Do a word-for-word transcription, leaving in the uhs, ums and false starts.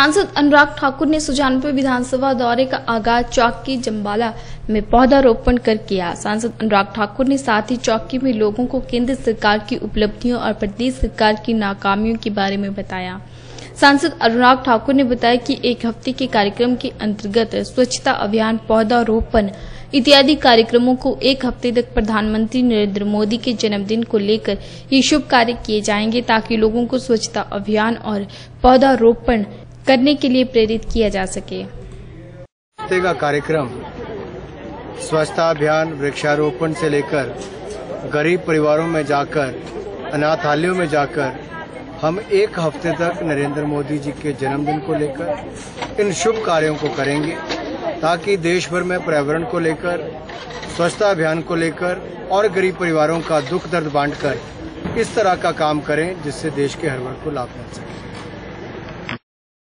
सांसद अनुराग ठाकुर ने सुजानपुर विधानसभा दौरे का आगाज चौकी जंबाला में पौधारोपण कर किया। सांसद अनुराग ठाकुर ने साथ ही चौकी में लोगों को केंद्र सरकार की उपलब्धियों और प्रदेश सरकार की नाकामियों के बारे में बताया। सांसद अनुराग ठाकुर ने बताया कि एक हफ्ते के कार्यक्रम के अंतर्गत स्वच्छता अभियान, पौधारोपण इत्यादि कार्यक्रमों को एक हफ्ते तक प्रधानमंत्री नरेन्द्र मोदी के जन्मदिन को लेकर ये शुभ कार्य किए जाएंगे, ताकि लोगों को स्वच्छता अभियान और पौधारोपण करने के लिए प्रेरित किया जा सके। हफ्ते का कार्यक्रम स्वच्छता अभियान, वृक्षारोपण से लेकर गरीब परिवारों में जाकर, अनाथालयों में जाकर हम एक हफ्ते तक नरेंद्र मोदी जी के जन्मदिन को लेकर इन शुभ कार्यों को करेंगे, ताकि देश भर में पर्यावरण को लेकर, स्वच्छता अभियान को लेकर और गरीब परिवारों का दुख दर्द बांटकर इस तरह का काम करें जिससे देश के हर वर्ग को लाभ मिल सके।